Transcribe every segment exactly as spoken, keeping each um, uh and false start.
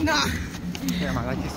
No. Yeah, man, like this.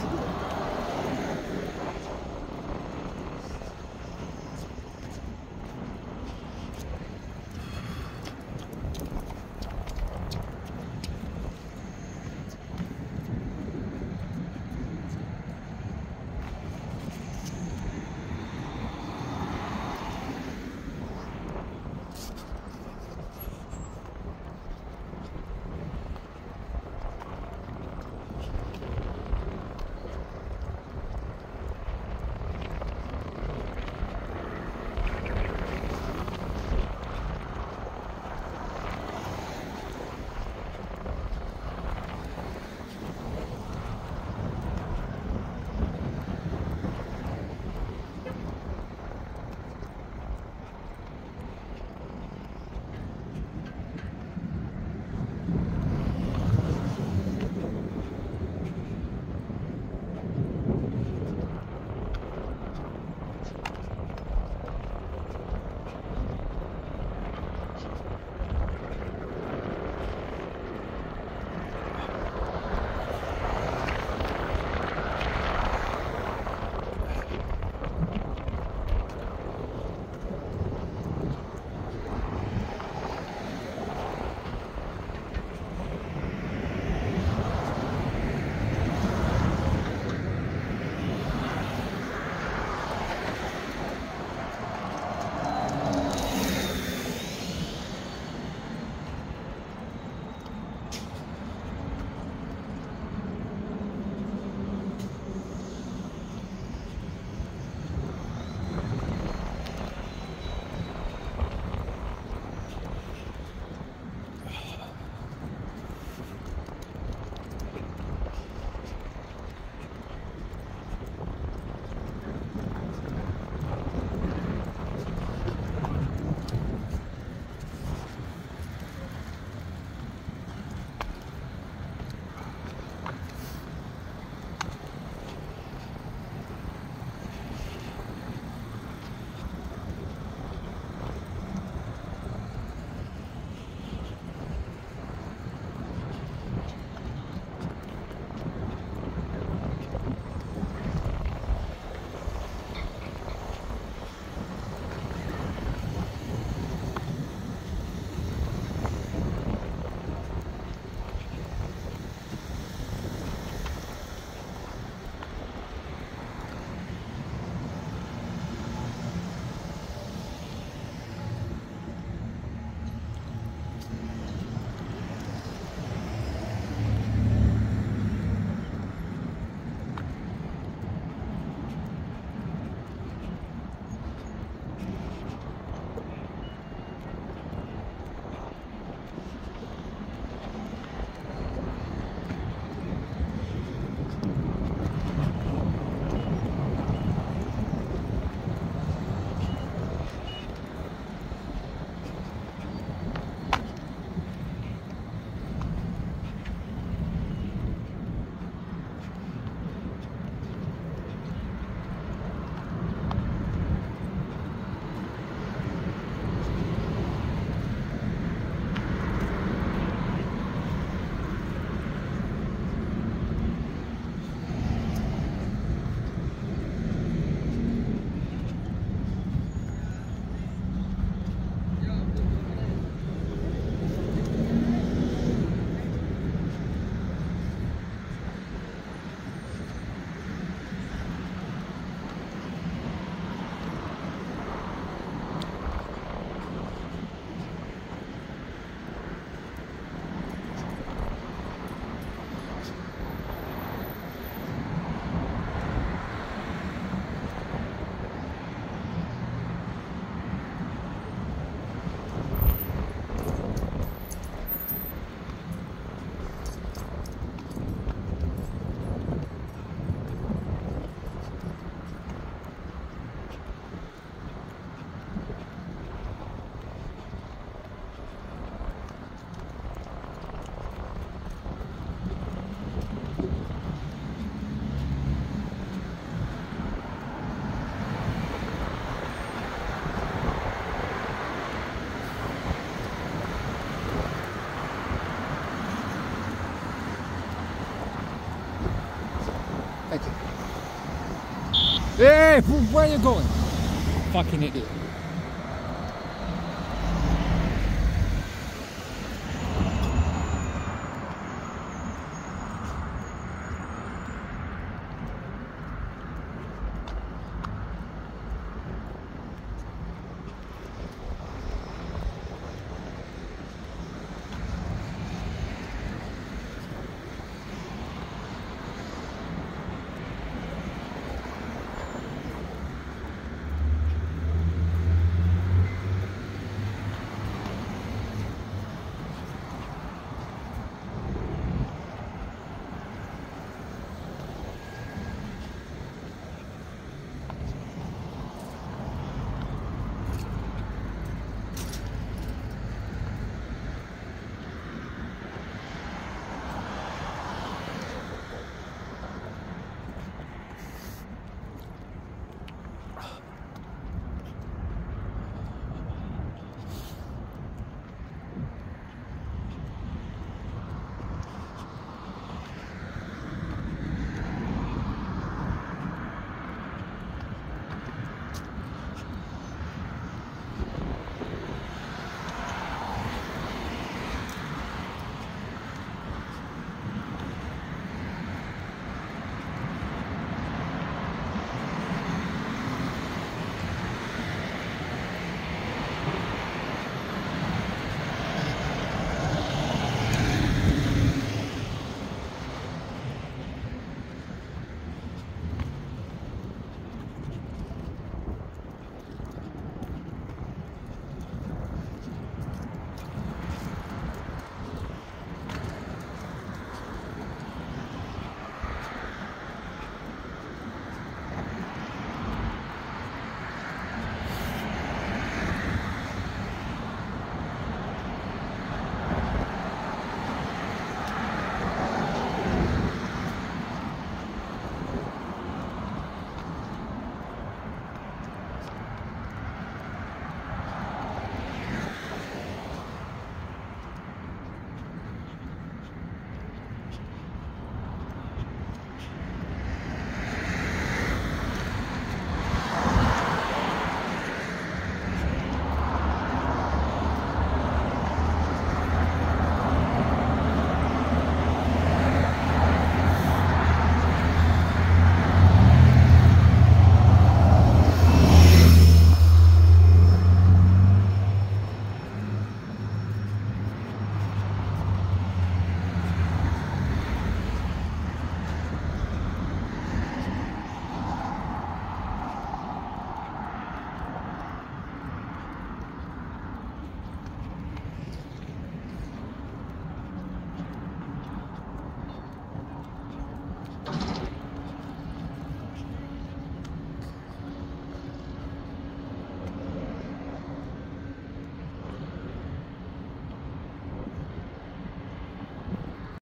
Hey, where are you going? Fucking idiot.